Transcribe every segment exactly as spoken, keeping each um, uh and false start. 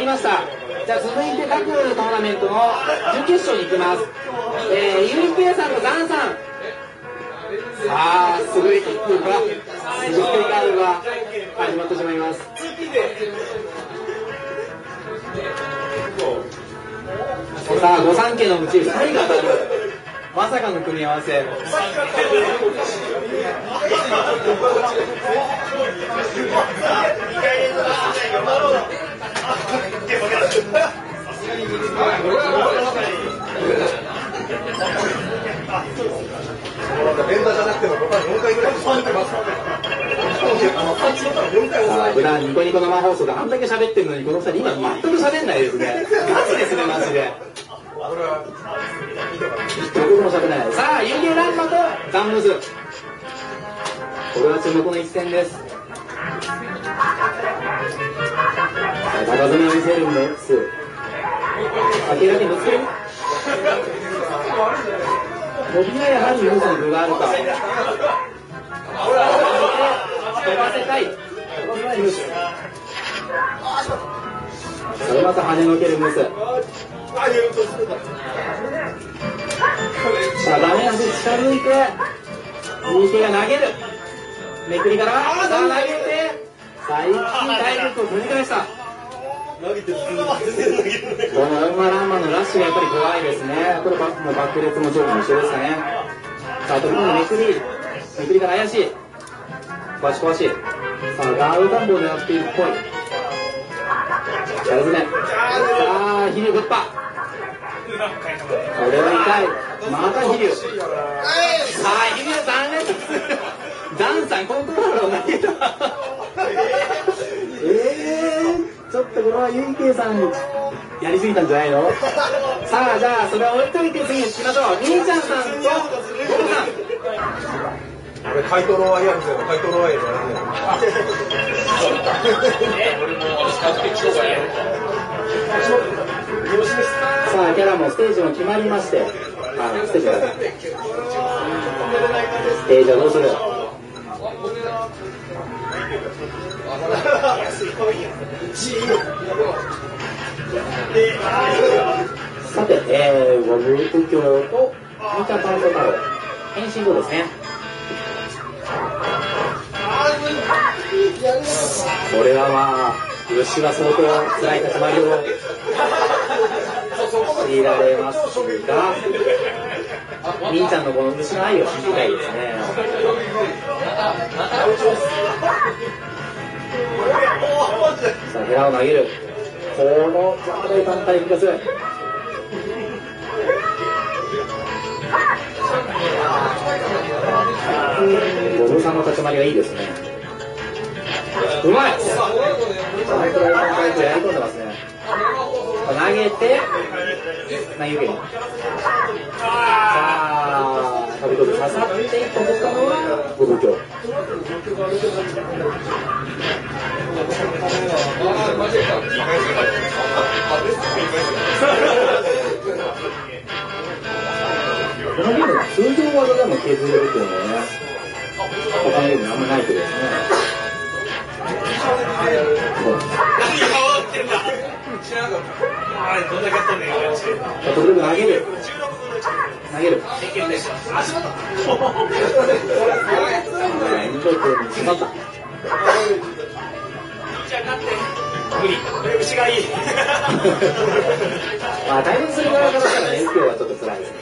りました。じゃあ続いて各トーナメントの準決勝に行きます。えー、ユーリクエさんとザンさん、さあすごいキックがすごいガードが始まってしまいます。さあ御三家のうちふたりが当たる、まさかの組み合わせ。連打じゃなくてもよんかいぐらいで喋ってますからね。普段ニコニコ生放送であんだけ喋ってるのにこのふたり今全く喋んないですね。ガチですねマジで。一言も喋らない。さあ有限ランマとザンムズ、これは注目の一戦です。高詰めを見せるんです。明らかにぶつける伸びはやはりよんの具があるか。飛ばせたい。それまた跳ねのけるムース。しゃがめ足近づいて、右手が投げる。めくりから、あ投げて、最近体力を取り返した。投げてる。このウンマランマのラッシュがやっぱり怖いですね。これバックのバックレットの上部も一緒ですかね。さあ、とりあえずめくり、めくりから怪しい。バシコバシ。さあ、ガード担当を狙っているっぽい。力詰め。さあ、飛竜ぶっぱ。これは痛い。また飛竜。はい、飛竜残念。ダンさん、コントロールを投げた。ちょっとこれはユイケイさんやりすぎたんじゃないの。さあじゃあそれは置いといて次に行きましょう。みーちゃんさんとゴロさん。これ怪盗ロワイヤルみたいな。怪盗ロワイヤルじゃないんだよ。さあキャラもステージも決まりまして、あステージはステージはどうする。さて、えー、ウルト教とミカパント太郎変身後ですね。これはまあ牛は相当辛い塊を強いられますが、みーちゃんのこの牛の愛を知りたいですね。さあヘラを投げる。このガード単体が強い。ゴムさんの立ち回りがいいですね。うまい。やり込んでますね。投げて投げ受ける。さあ飛び込んで刺さっていったのはご武将。このゲームは通常技でも削れるというのはね、他のゲームにあんまないけどですね。得力投げる投げる。無理。牛がいい。まあ、対面する側からしたらね、影響はちょっと辛いですね。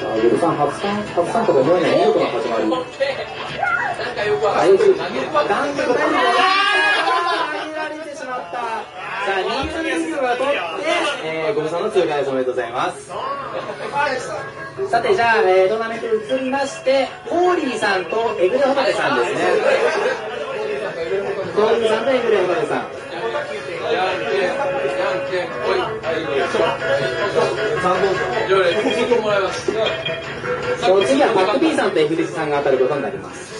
さあ、ゆるさん、初参、初参加と思えない、よくの始まり。なんかよくわかんない。ダンクのタイミングが入られてしまった。さあ、ニートリスクが取って、えー、ご無沙汰の通過です。おめでとうございます。さてじゃあ、えー、トーナメントに移りまして、ホーリーさんとエグレホタテさんですね。ホーリーさんとエグレホタテさん。次はパック P さんと エフディー さんが当たることになります。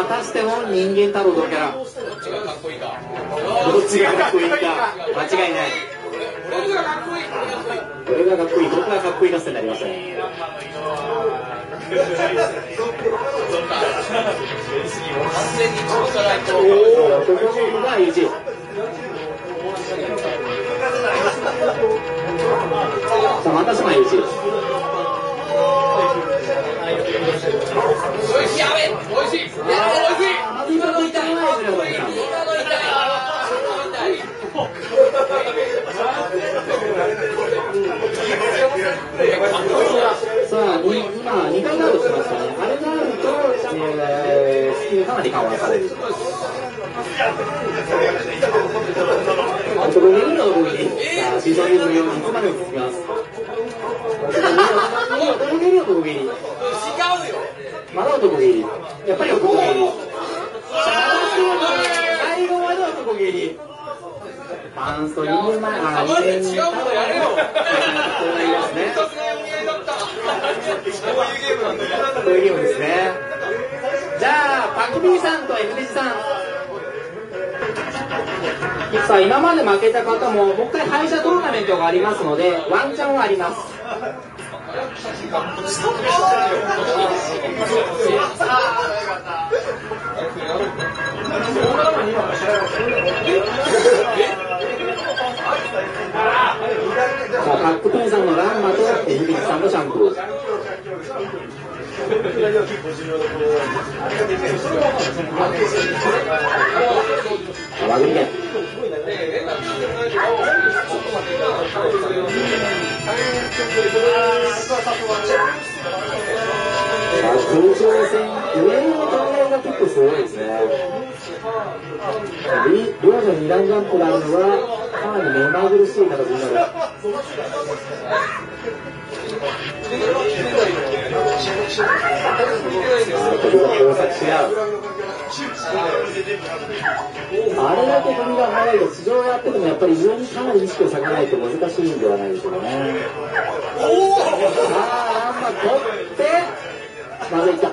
果たしても人間太郎のキャラ、どっちがかっこいいか間違いない。僕がかっこいい、俺がかっこいい、僕がかっこいいのせになりましたね。かなり緩和される。そういうゲームですね。じゃあパキビーさんと F デジさん、さあ今まで負けた方ももう一回敗者トーナメントがありますのでワンチャンはあります。さあパックピンさんのランマと F デジさんのシャンプー。ここあれだけ飛びが速いと地上をやっててもやっぱり非常にかなり意識を割かないと難しいんではないでしょうかね。おさあランマ取ってまずいった。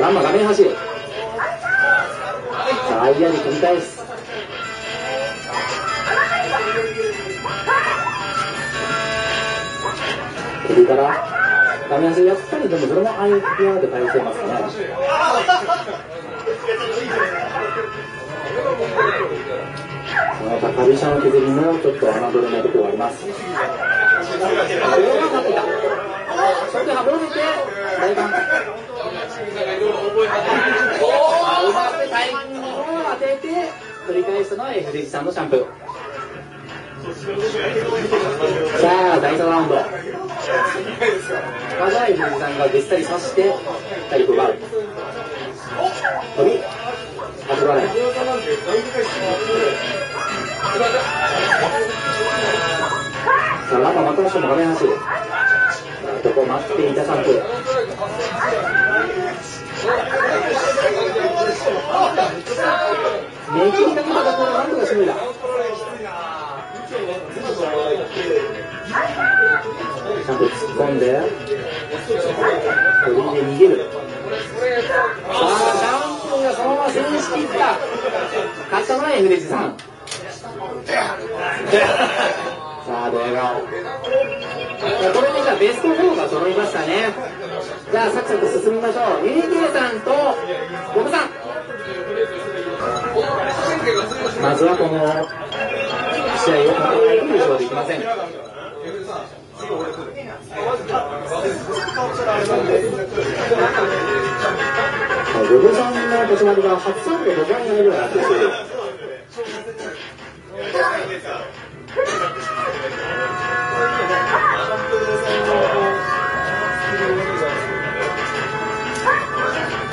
ランマ画面走る。さあアイアンに組み返す。それからダメ出し、やっぱりでもそれもアイデアで返せますね。高飛車の削りもちょっと侮れないところがあります。それが勝ってた。それではぼれて大胆。うまくタイミングの方を当てて取り返したのは F デジさんのシャンプー。さあだいさんラウンド、まずは藤井さんがべったり刺して体力を奪う。飛び始まらない。さあランマまたしても画面走る。さあどこ待っていたさんぷん。めきりかけたところなんとかしのいだ。ちゃんと突っ込んで鳥で逃げる。さあシャンプーがそのまま静止していった。勝ったのは F デジさん。さあドヤ顔。これでじゃあベストフォーが揃いましたね。じゃあサクサク進みましょう。ユニティさんとボブさん、まずはこの試合を優勝できません。ロブさんの立ち回りがはっぴゃくごじゅうになるぐらいあって、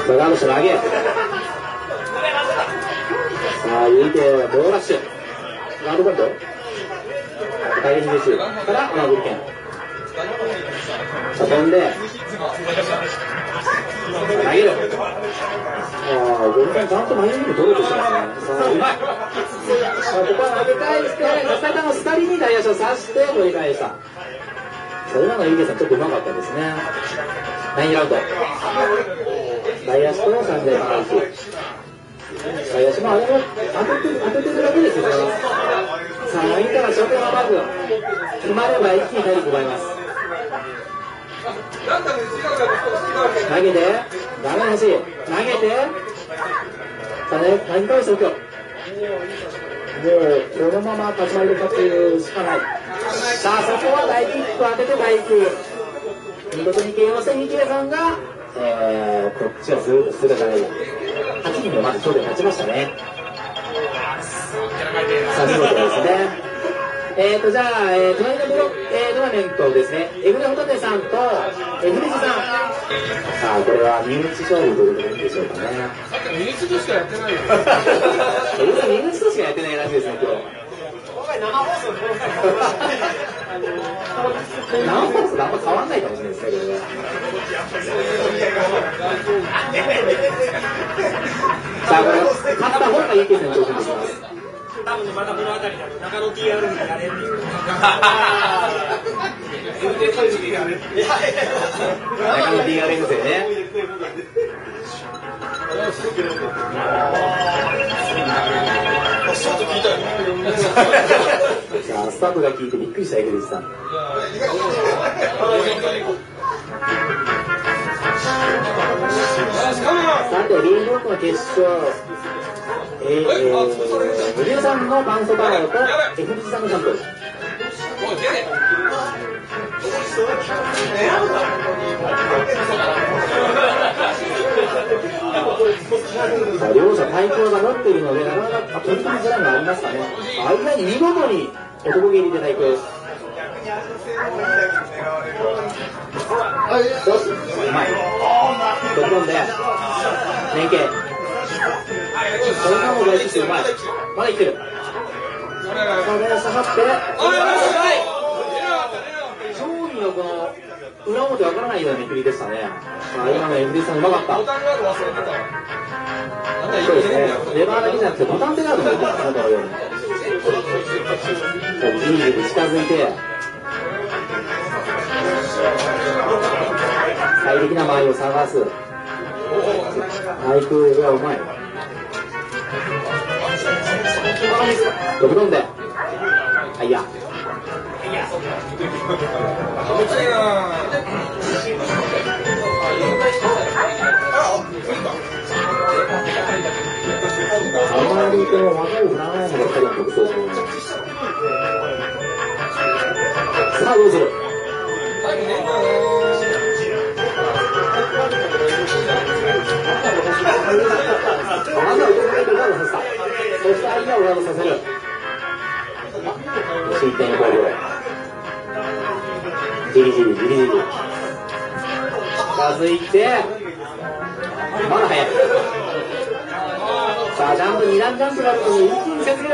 ガードして投げ。さあユニティはボーラッシュ。ガードバンド大変ですから穴ぶり券飛んで投げる。ああゴルフちゃんと投げるのどういうことしてますね。さあうまい。さあここは投げ返してガサタの二人にダイヤシを刺して取り返した。それなのユケさんちょっとうまかったですね。ナインラウンドダイヤシと三大マランス。吉村、当ててるだけですよね。さあ、インターが初手はまず決まれば一気に体力奪います。投げて、ダメ欲しい、投げて、さあね、投げ返しておくよ。もう、このまま立ち回りで勝つしかない。さあ、そこは大キック当てて大空。見事に ケーオー して、三木さんが、えー、こっちはす、すべてない。はちにんもまず、今日で勝ちましたね。さあ、見事ですね。えーと、じゃあ、えー、隣のブロック、えー、トーナメントですね、エグレホタテさんと、えー、フリジさん。さあ、これは身内勝負ということでいいでしょうかね。身内としかやってないよ。身内としかやってないらしいですね、今日。今回生放送でこの先生。生放送であんま変わんないかもしれないですね、これは。さあ、これ、勝った方がいいですね、挑戦します。多分ね、またこの辺りだと中野 ティーアール にやれっていう。中野 ティーアール 生ね。スタッフが聞いてびっくりしたエグリスさん。さて、リーグオープンの決勝。えー、えー、ブリューさんのパンソバーロとエフビジさんのシャンプー。両者対抗が持っているのでなかなか取り組みづらいのがありますかね。あんなに見事に男蹴りで対抗です。よし、うまい。飛び込んで連携。それも大吉うまい。まだいってる。それが下がって。上位のこの裏表わからないようなめくりでしたね。さあ今のエンディさんうまかった。そうですね。レバーだけじゃなくてボタンペダルも出てたのよ。ギリギリ近づいて。最適な間合いを探す。対空がうまい。飛び込んで、あいや、あまりこう若い振らないのが彼の特徴ですね。さあどうする？あんな動かないとダメですか？そして相手を上乗せする。いってんごびょう。じりじりじりじり。続いて、まだ早い。さあ、ジャンプ、にだんジャンプがあるのに一気に接する。にじゅう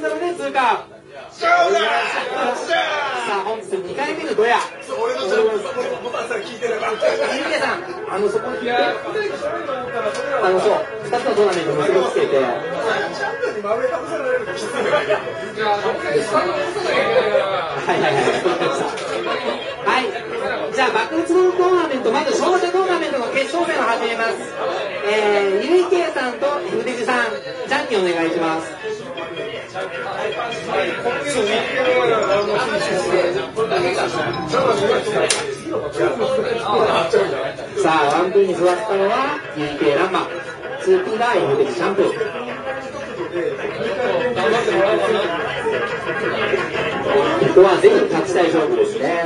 さんで通過。さあ、本日にかいめのドヤ。俺のジャンプ、俺のボタンさん聞いてれば。ゆうさん、あの、そこに聞いて、あの、そう、ふたつのトーナメントを結びつけて、はい、じゃあ、爆打ちのトーナメント、まず勝者トーナメントの決勝戦を始めます。えー、ゆいけいさんとふでじさん、ジャンキーお願いします。さあ、ワンプーに座ったのは ユーケー ランマ、ツープがエフ的シャンプー。ここはぜひ勝ちたい勝負ですね。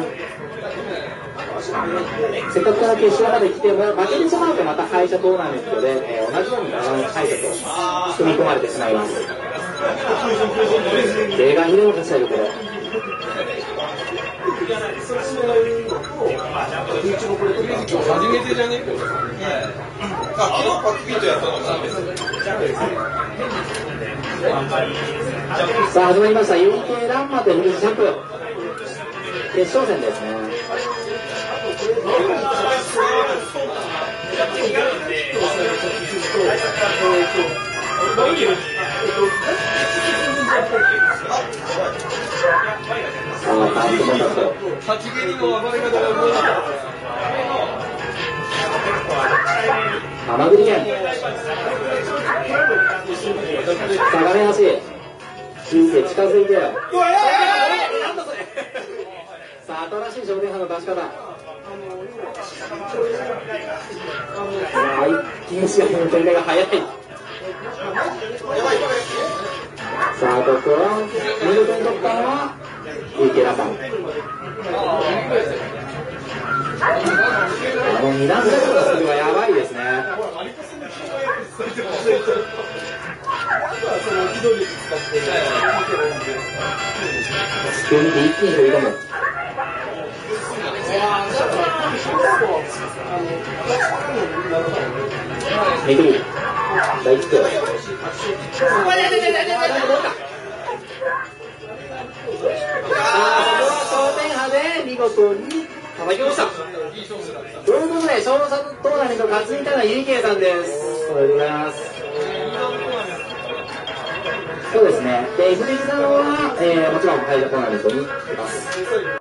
せっかくから決勝まで来ても負けてしまうとまた敗者トーナメントで、えー、同じように敗者と組み込まれてしまいます。映画にでも貸したいところ。初めてじゃねえか。あのパッキーとやったのがですね。さあ始まりました。ユーケーランマとエフビジジャンプ決勝戦ですね。さあ、ハマグリ県、相模原市、人生近づいてる。さあ、新しい少年派の出し方。はい、禁止の展開が早い。さあ、ここは見事に取ったのは池田さん。もうに段目のスピードがやばいですね。スピードで一気に飛び込む。めぐり大地区見事に叩きました。ということで、勝者トーナメント勝ち抜いたのはゆいけいさんです。おめでとうございます。そうですね。で、エフディーさんは、えー、もちろん会場トーナメントにいます。